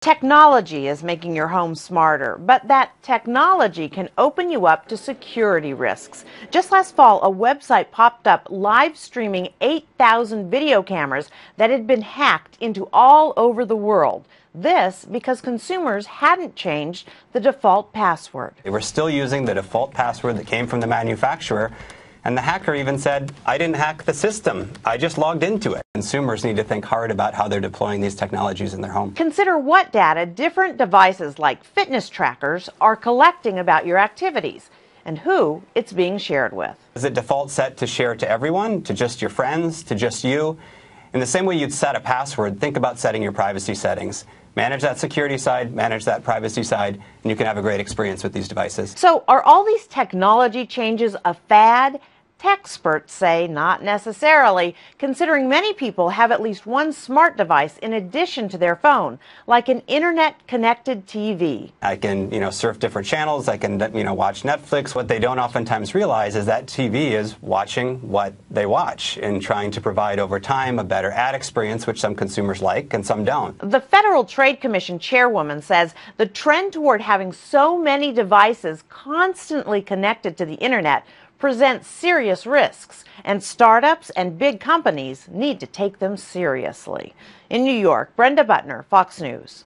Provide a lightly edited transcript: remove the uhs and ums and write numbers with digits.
Technology is making your home smarter, but that technology can open you up to security risks. Just last fall, a website popped up live streaming 8,000 video cameras that had been hacked into all over the world. This because consumers hadn't changed the default password. They were still using the default password that came from the manufacturer, and the hacker even said, "I didn't hack the system, I just logged into it." Consumers need to think hard about how they're deploying these technologies in their home. Consider what data different devices like fitness trackers are collecting about your activities and who it's being shared with. Is it default set to share to everyone, to just your friends, to just you? In the same way you'd set a password, think about setting your privacy settings. Manage that security side, manage that privacy side, and you can have a great experience with these devices. So are all these technology changes a fad? Techsperts say not necessarily, considering many people have at least one smart device in addition to their phone, like an internet-connected TV. I can, surf different channels, I can, watch Netflix. What they don't oftentimes realize is that TV is watching what they watch and trying to provide over time a better ad experience, which some consumers like and some don't. The Federal Trade Commission chairwoman says the trend toward having so many devices constantly connected to the internet presents serious risks, and startups and big companies need to take them seriously. In New York, Brenda Butner, Fox News.